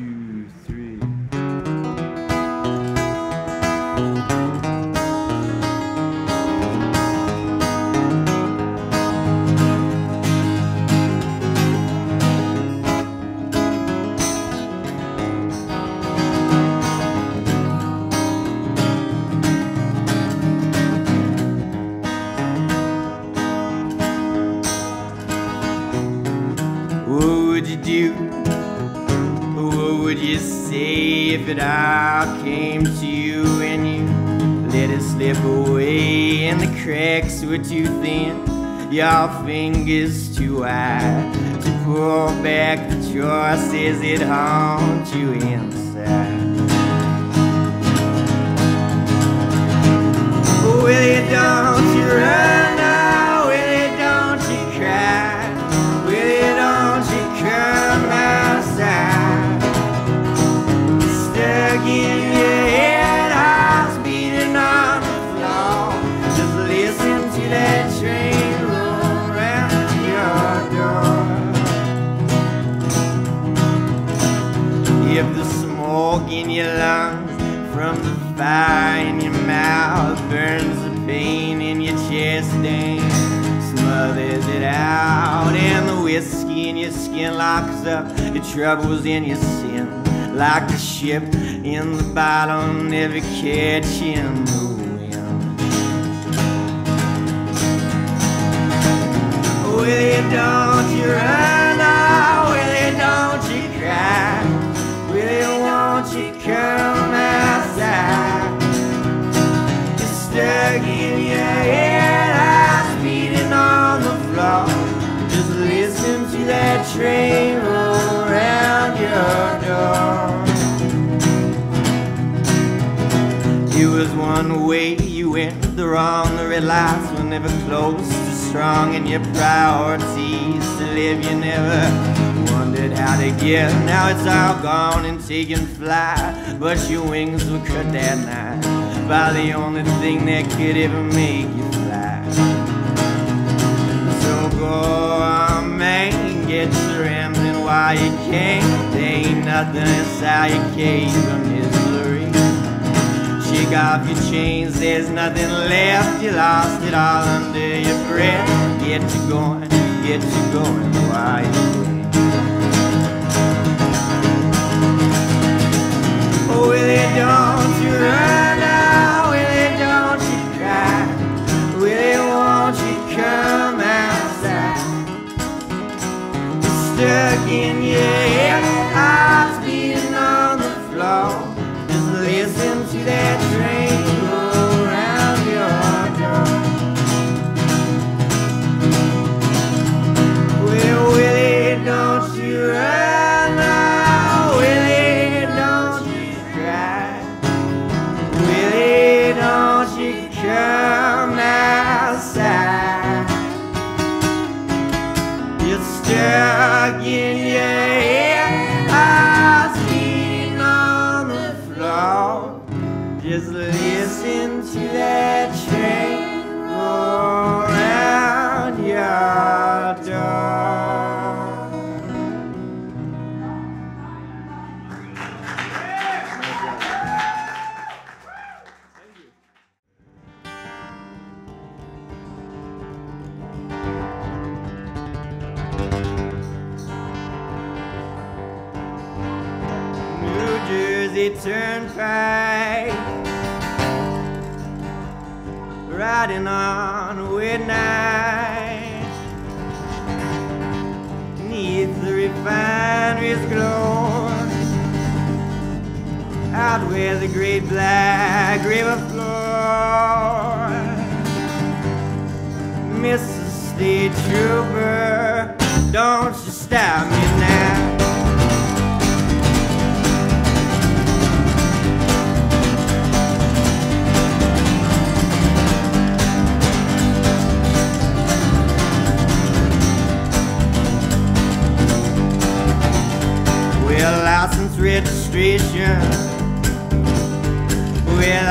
2, 3. What would you do? What would you say if it all came to you and you let it slip away and the cracks were too thin, your fingers too wide to pull back the choices that haunt you inside? Will you don't you run now? Will you don't you cry? If the smoke in your lungs from the fire in your mouth burns the pain in your chest and smothers it out, and the whiskey in your skin locks up your troubles in your sin, like a ship in the bottom, never catching the wind. Will you don't you run out? Will you don't you cry? Won't you come outside? You're stuck in your head, eyes beating on the floor. Just listen to that train roll around your door. It was one way, you went the wrong. The red lights were never close to strong, and your priorities to live you never wondered how to get. Now it's all gone and taken flight, but your wings were cut that night by the only thing that could ever make you fly. So go on, man, get your rambling while you can. There ain't nothing inside your cage but misery. Shake off your chains, there's nothing left. You lost it all under your breath. Get you going while you can. Will it don't you run out? Will it don't you cry? Will it won't you come outside? You're stuck in your head, eyes beating on the floor. Just listen to that train roll around your door. Well, will it don't you run? Stuck in your head, eyes beating on the floor. Just listen to that train roll around your turnpike, riding on a wet night, neath the refinery's glow, out where the great black river flows. Mrs. State Trooper, don't you stop me now. License registration, well I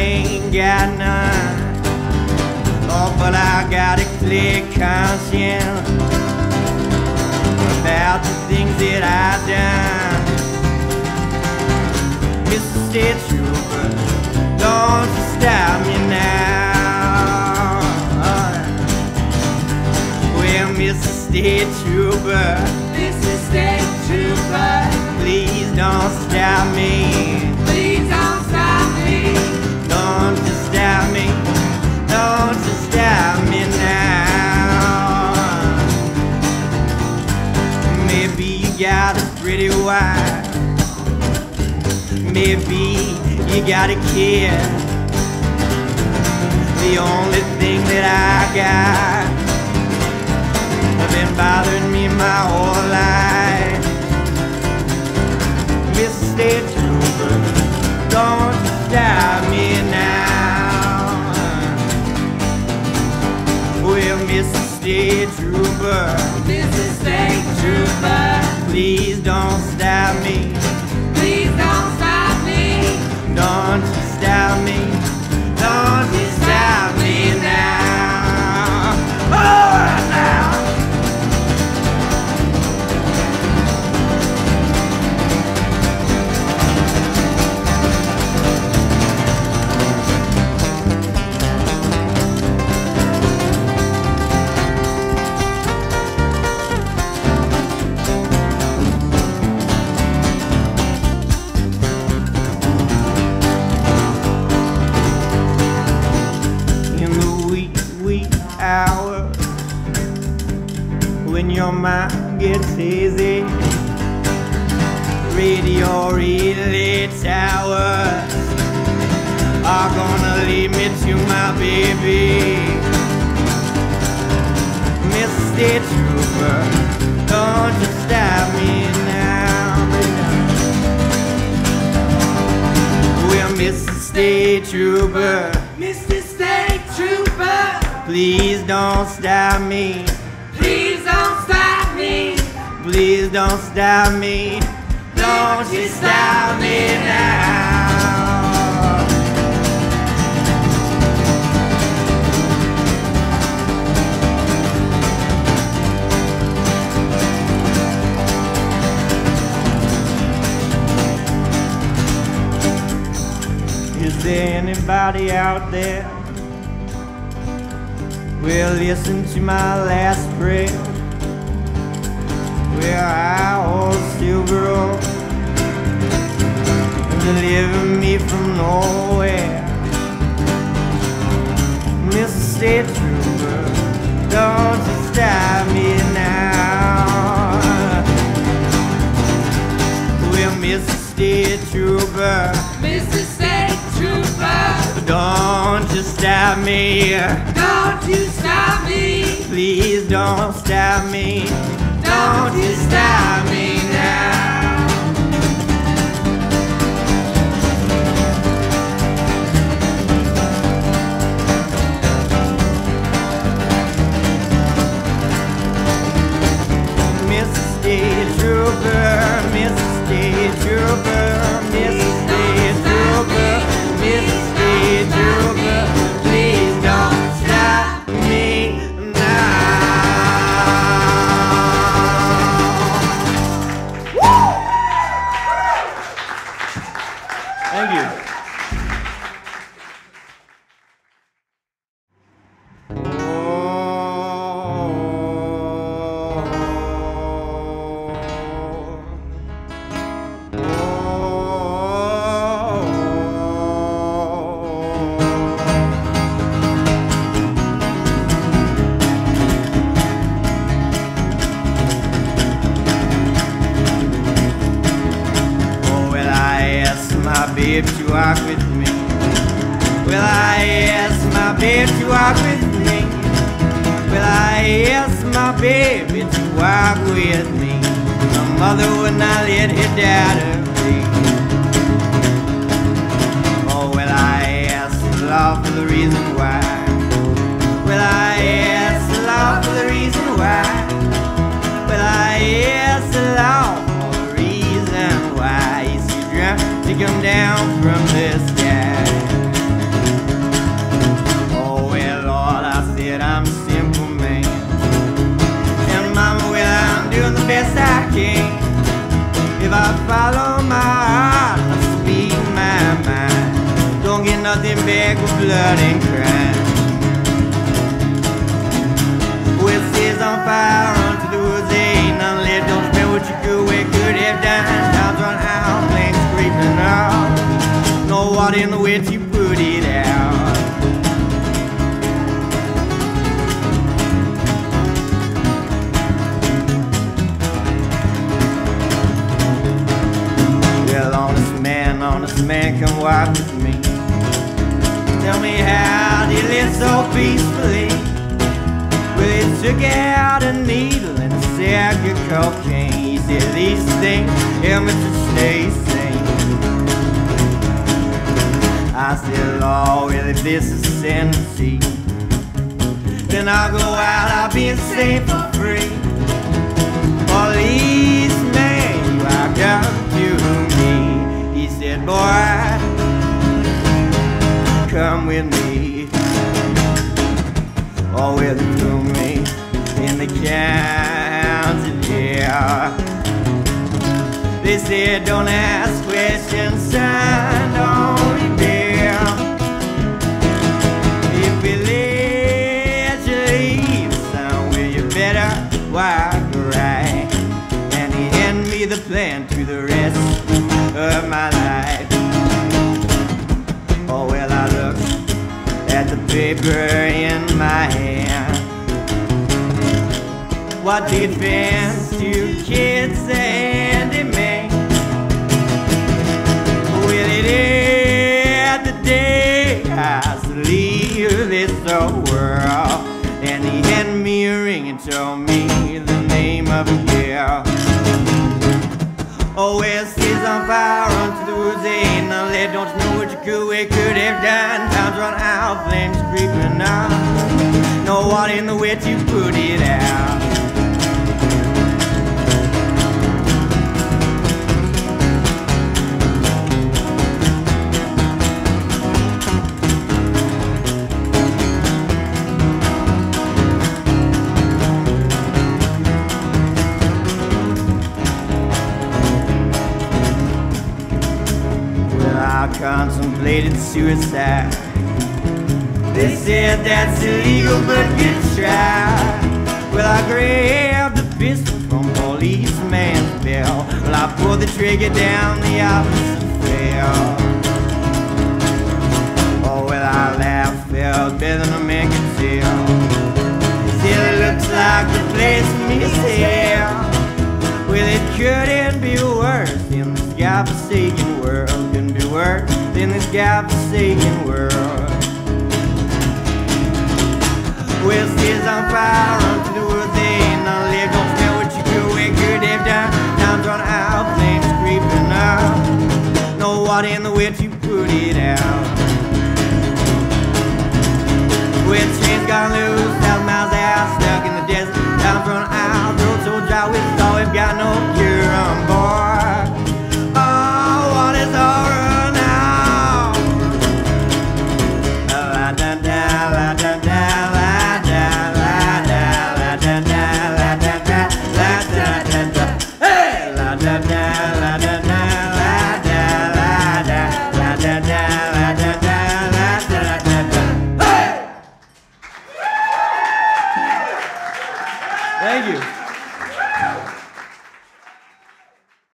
ain't got none. Oh, but I got a clear conscience about the things that I've done. it's true, but don't stop me now. Well, Mr. State Trooper, Mr. State Trooper, please don't stop me. Please don't stop me. Don't just stop me. Don't just stop me now. Maybe you got a pretty wife. Maybe you got a kid. The only thing that I got has been bothering me my whole life. Mr. State Trooper, don't stop me now. Well, Mr. State Trooper, Mr. State Trooper, please don't stop me. Please don't stop me. Don't you stop me, don't you stop me now. Oh, now. Hours when your mind gets hazy, radio relay towers are gonna lead me to my baby. Mr. State Trooper, don't you stop me now. Well, Mr. State Trooper, Mr. State Trooper, please don't stop me. Please don't stop me. Please don't stop me. Don't you stop me now. Is there anybody out there? Well, listen to my last prayer, where I hold silver rope and deliver me from nowhere. Mr. State Trooper, don't you stop me now. Well, Mr. State Trooper, Mr. State Trooper, don't you stop me. Don't you stop me. Please don't stop me. Don't you stop me now. Mr. State Trooper, Mr. State Trooper, Mr. State Trooper, Mr. State Trooper, please don't stop me now. Woo! Thank you. If I follow my heart, I'll speak my thick with blood and crime. With cities on fire, onto the woods ain't none left. Don't spend what you could, we could have done. Time's run out, flames creeping out. No water in the way to put it out. Honest man, come walk with me. Tell me how you live so peacefully. Well, he took out a needle and a sack of cocaine. He said, these things help me to stay sane. I said, Lord, well, if this is sanity, then I'll go out, I'll be insane for free. Policeman, you are come to me. He said, boy, come with me. Oh, well, they threw me in the county jail. They said, don't ask questions, son, don't rebel. If we let you leave, son, well, you better walk right. And he handed me the plan to the rest of my life. Oh, well, I looked at the paper in my hand. What did fans to kids and they make? Well, it is the day I leave this old world. And he handed me a ring and told me the name of a girl. Oh, well, cities on fire, onto the woods, ain't none left. Don't you know what you could, we could have done. Time's run out, flames creeping up. No water in the way to put it out. I contemplated suicide. They said that's illegal, but good try. Well, I grabbed the pistol from policeman's belt. Well, I pulled the trigger down, the officer fell. Oh, well, I laughed, felt better than a man could tell. Still, it looks like the place for me is hell. Well, it couldn't be worse in this godforsaken world. In this godforsaken world. Well, cities on fire, onto the woods, they ain't none left. Don't smell what you could, we could have done. Time's run out, flames creeping up. No water in the way to put it out. Well, trains got loose, 1,000 miles out, stuck in the desert. Time's run out, road so dry, we thought we've got no cure on board. Oh, what is all right? La da da la da.